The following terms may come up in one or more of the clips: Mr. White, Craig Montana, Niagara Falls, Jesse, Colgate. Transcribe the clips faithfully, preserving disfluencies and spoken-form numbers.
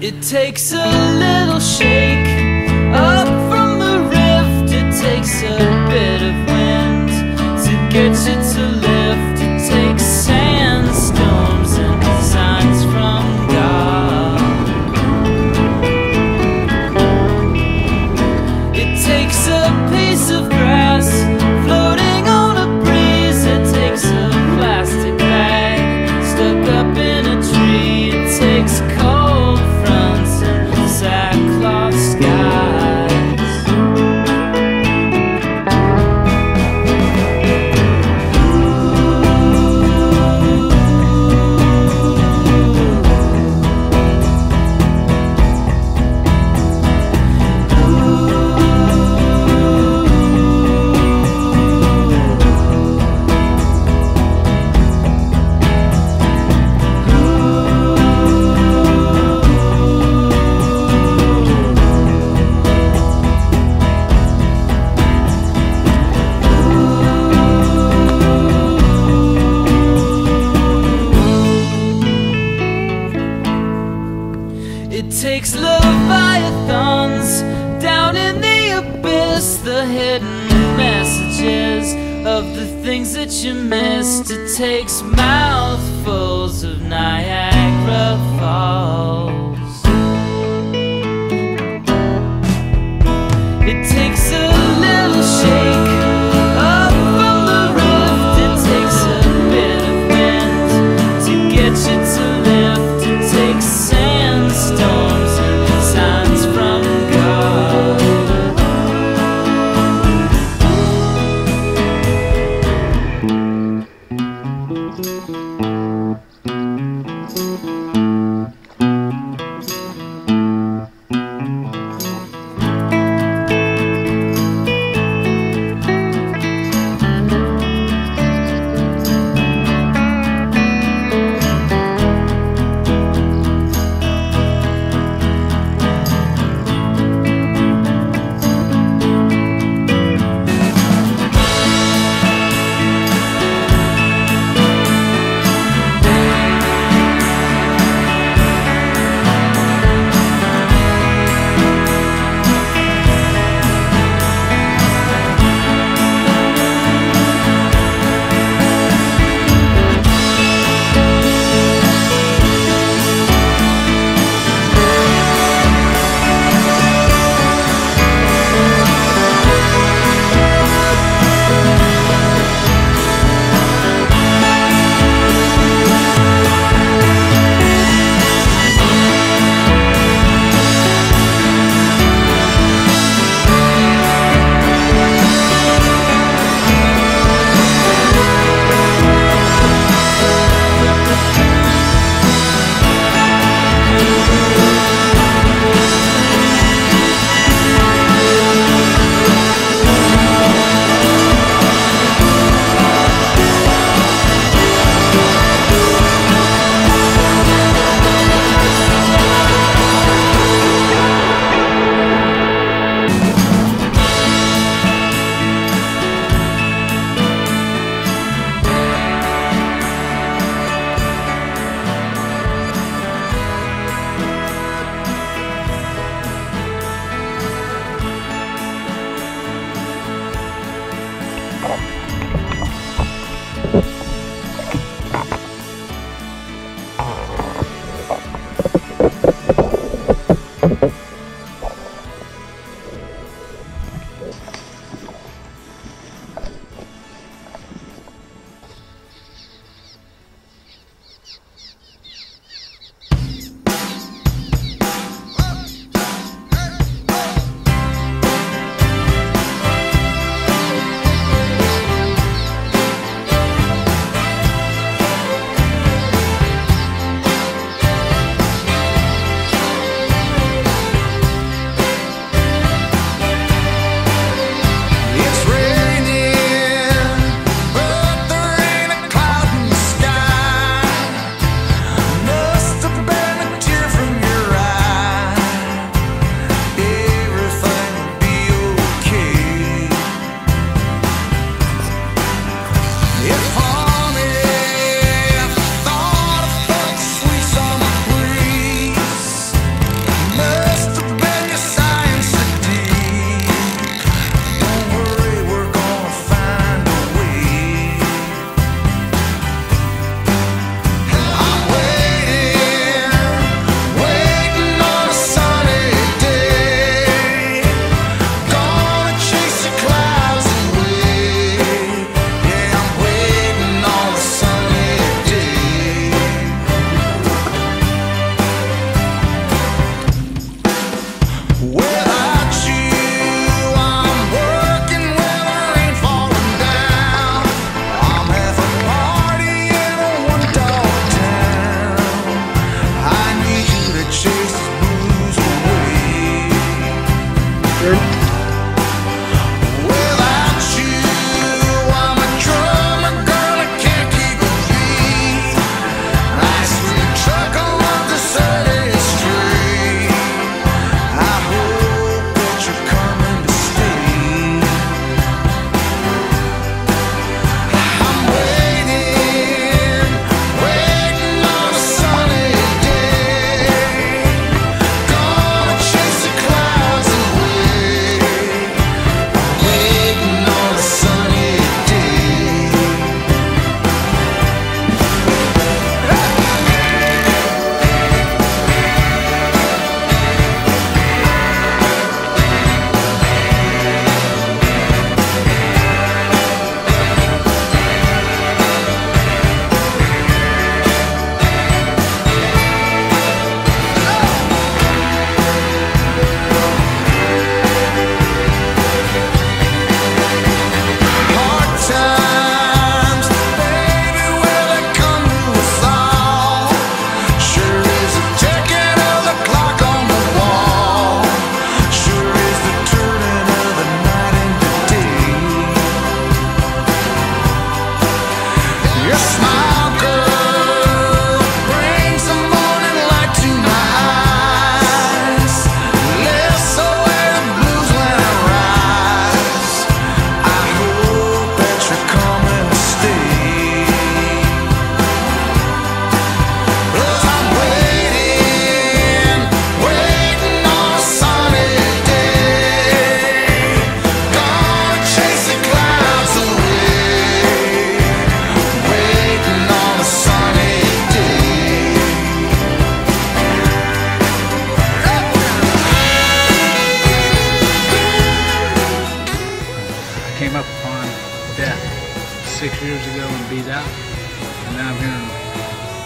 It takes a little shake up from the rift. It takes a bit of wind to get you to lift. It takes sandstorms and signs from God. It takes a piece of grass floating on a breeze. It takes a plastic bag stuck up in a tree. It takes cold sackcloth skies. It takes leviathans down in the abyss, the hidden messages of the things that you missed. It takes mouthfuls of Niagara Falls. It takes a little shake up from the rift. It takes a bit of wind to get you to lift. It takes sandstorm.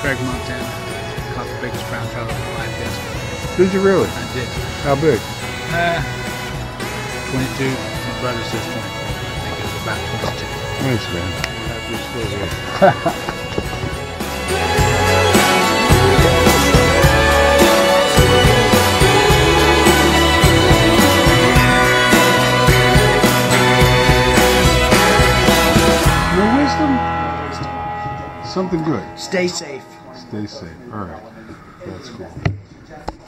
Craig Montana. Caught the biggest brown trout alive yesterday. Did you really? I did. How big? Uh, twenty-two. My brother says twenty-four. I think it was about twenty-two. Thanks, man. I hope you're still here. Something good. Stay safe. Stay safe. All right. That's cool.